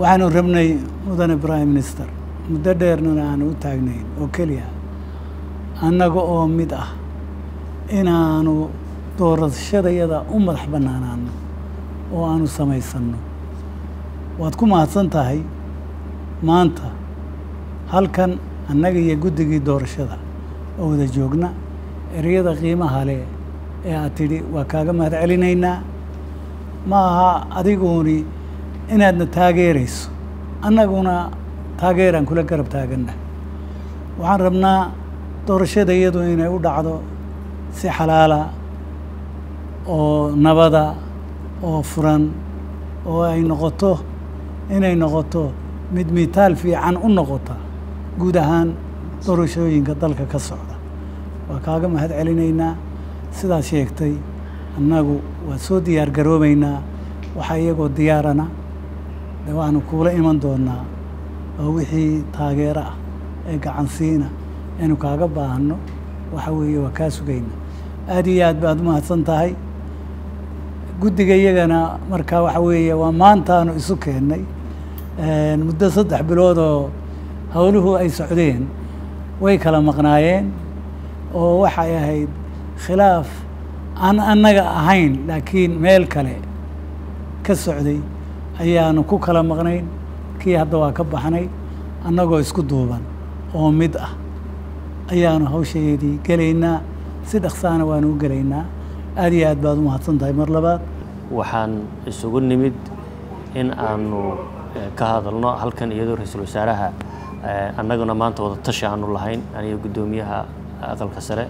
waxaan rabnay mudan Ibrahim Minister muddo dheerna aan u taagnay oo kaliya annaga oo mid ah inaanu doorashadayada u madax banaanaano oo aanu sameysano waad ku mahadsan tahay maanta halkan annaga iyo guddigii doorashada oo wada joogna ereyada qiimaha leh ee aad tidhi waa kaaga mahad celinaynaa maaha adigooni inaadna taageerayso annaguna taageeraan kula garab taaganna waxaan rabnaa doorashada iyadu inay u dhacdo si xalaala oo nabada oo furan oo inay noqoto mid mitaal fiican u noqota guud ahaan doorashooyinka dalka ka socda waa kaaga mahad celinaynaa sidaad sheegtay annagu waa soo diyaar garoobaynaa waxaa iyagoo diyaarana waxaanu kuula iman doonaa oo wixii taageero ah ee gacansiina aynu kaaga baahno waxa weeye waa kaa sugayna aad iyo aad baad mahadsan tahay guddiga iyagana markaa waxa weeye waa maantaanu isu keennay muddo 3 bilood oo howluhu ay socdeen way kala maqnaayeen oo waxay ahayd khilaaf aan annaga ahayn laakiin meel kale ka socday ayaanu ku kala maqnayn kii hadda waa ka baxnay annagoo isku duuban oo mid ah ayaanu hawsheedii galaynaa si dhaqsaana waanu u galaynaa aad iyo aad baad u mahadsan tahay mar labaad waxaan isugu nimid in aanu ka hadalno halkan iyadoo ra'iisul wasaaraha annaguna maanta wada tashi aanu lahayn aniga gudoomiyaha aqalka sare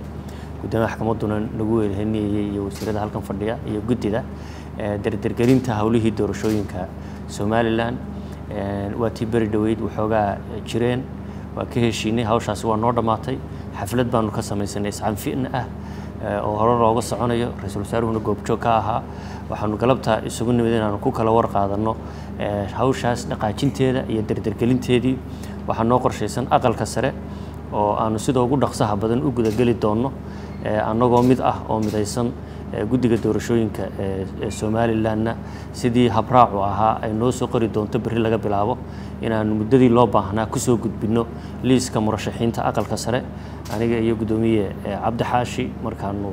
gudoomiyaha maxkamadduna nagu weerheeyay iyo wasiirada halkan fadhiya iyo guddiga dardargelinta hawlihii doorashooyinka Somaliland waa tibari dhaweyd waxoogaa jireen waa ka heshiinay hawshaas waa noo dhamaatay xaflad baanu ka samaysanay iscanfiin ah oo hore looga soconayo ra'iisul wasaaruhuna goobjoog ka ahaa waxaanu galabta isugu nimid inaanu ku kala war qaadano hawshaas dhaqaajinteeda iyo dardargelinteedii waxaa noo qorshaysan aqalka sare oo aanu sidoo ugu dhaqsaha badan u gudagali doono annagoo mid ah oo midaysan guddiga doorashooyinka ee Soomaaliland sidii habraac oo ahaa ay noo soo qori doonto bari laga bilaabo inaan muddadii loo baahnaa ku soo gudbino liiska murashaxiinta aqalka sare aniga iyo gudoomiye Cabdi Xaashi markaanu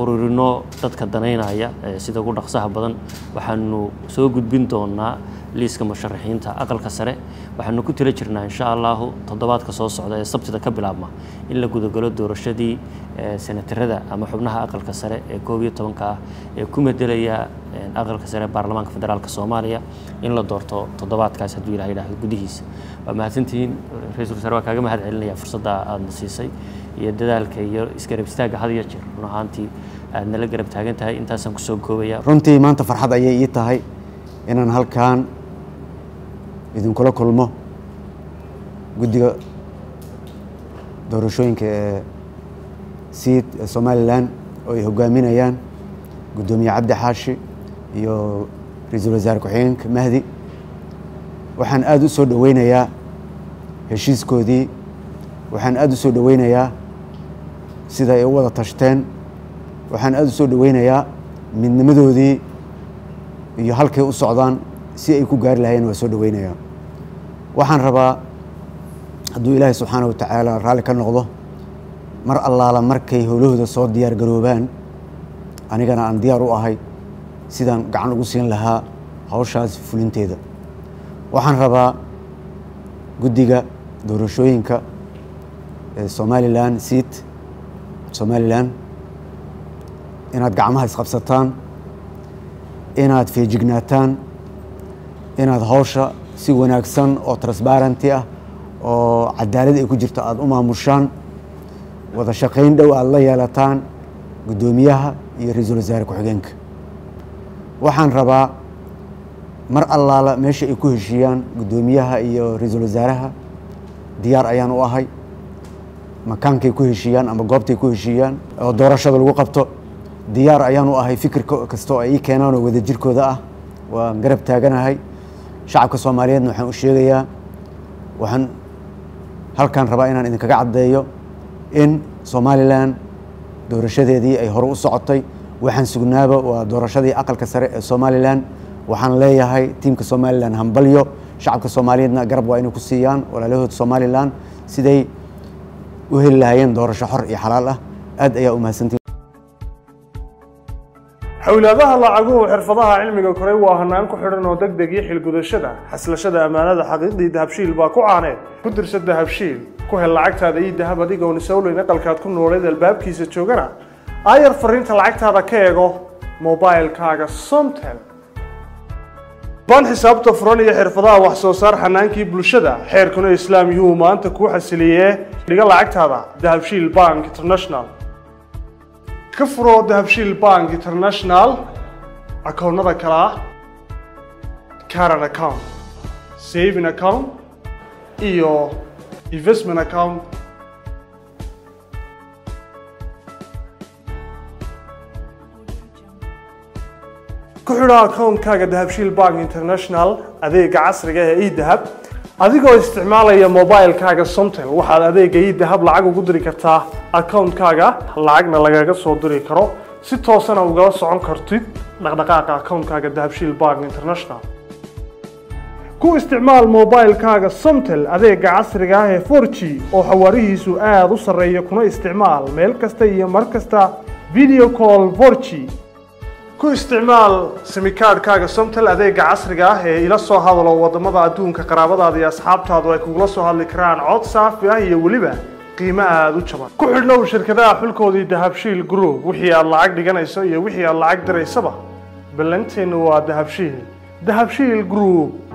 ururino dadka danaynaya sida ugu dhaqsaha badan waxaanu soo gudbin doonaa liiska murashaxiinta aqalka sare waxaanu ku tira jirnaa insha Allah toddobaadka soo socda ee sabtida ka bilaabma in la gudagalo doorashadii senatarada ama xubnaha aqalka sare ee 12ka ee ku medelaya aqalka sare baarlamaanka federaalka Soomaaliya in la doorto toddobaadkaas haddii Ilaahay gudihiisa waa mahadsantiin ra'iisul wasaaraha kaaga mahad celinaya fursadda aad siisay iyo dadaalka iyo iskarab istaaga had iyo jeer runaantii aadna la garab taagan tahay intaas aan ku soo koobaya runtii maanta farxad ayay ii tahay inaan halkaan idin kula kulmo guddiga doorashooyinka Somaliland oo ay hogaaminayaan gudoomiye Cabdi Xaashi iyo ra'iisul wasaare ku xigeenka Mahdi waxaan aad u soo dhaweynayaa heshiiskoodii waxaan aad u soo dhaweynayaa sida ay wada tashteen waxaan aad u soo dhaweynayaa midnimadoodii iyo halkay u socdaan si ay ku gaar lahayn waa soo dhaweynayaa waxaan rabaa hadduu Ilaahay subxaanahu wa ta'aala raali ka noqdo mar allaala markay howlahooda soo diyaar garoobaan anigana aan diyaar u ahay sidaan gacan ugu siin lahaa hawshaas fulinteeda waxaan rabaa guddiga doorashooyinka Somaliland seat Somaliland inaad gacmaha isqabsataan inaad feejignaataan inaad hawsha si wanaagsan oo transparent ah oo cadaalad ay ku jirto aad u maamushaan wada shaqayn dhow aad la yeelataan gudoomiyaha iyo ra'iisul wasaare ku xigeenka waxaan rabaa mar allaala meesha ay ku heshiiyaan gudoomiyaha iyo ra'iisul wasaaraha diyaar ayaan u ahay مكانك يكون شيئاً أما قابتي يكون شيئاً دورة شغل وقبته ديار أيانو هاي فكر كستوى أي كنانو وذا جركو ذا ونقرب تاجنا هاي شعبك الصوماليين نحن أشياء وحن هل كان ربعنا إنك قاعد دايو إن Somaliland دورة شذي دي أي هرو صعطي وحن سجنابه ودورة شذي أقل كسر Somaliland وحن ليه هاي تيم كSomaliland هم بليو شعبك الصومالينا قرب وينو كسيان ولا لهود سوماليلاند سيدي وهل لهاين دور شحر يا حلاله أد يا أمها سنتين. حول هذا العجوه حرفضها علمي الكوري وهنان كحرن ودقدق يحيل قدشده حسل شده أمانة حقيقي ذهبشيل باكو عانيت قدرش ذهبشيل كوه العقد هذا يذهب ديجا ونسولو ينقل كاتكون وريد الباب كيس تشوجنا أير فرنت العقد هذا كيجو موبايل كاجا سمتل بان حساب تفرني حرفضها وحسوسار حنان كي بلشده حير كونه إسلام يوما أنت كوه حسليه ديجا العقد هذا ذهبشيل بانك إنترناشنال كفرو ذهبشيل بانك إنترناشنال أكوننا كلا كارن أكاونت سيفين أكاونت إيو investment account كحرا أكاونت كاجا ذهبشيل بانك إنترناشنال أذيك عصر جاه إيد ذهب أذيكوا استعمال يا موبايل كاجا سمتل واحد أذيك إيد ذهب لعقو قدري كرتاه أكاونت كاجا لعقنا لعقة صدري كرو 6 سنة وجالس عن كرتيد لعقة أكاونت كاجا ذهبشيل بانك إنترناشنال كو استعمال موبايل كاجا سمتل أذيك عصر جاه فورتشي أو حواريه سؤال وصرية كنا استعمال ميل كستي مركزتا فيديو كول فورتشي كو استعمال سميكار كاجا سمتل أذيك عصر جاه إلى الصهاد لو وضم ضع دون كقرابة ضيا أصحاب تاضوا يكون الصهاد لكران عط صاف وهي ولبه قيمة ذو شباب كحرنا وشركتها حلقوا ذي ذهبشيل جروب وحيا الله عقد جنا يسوي وحيا الله عقد رئيسبه بلنتين وذهبشيل جروب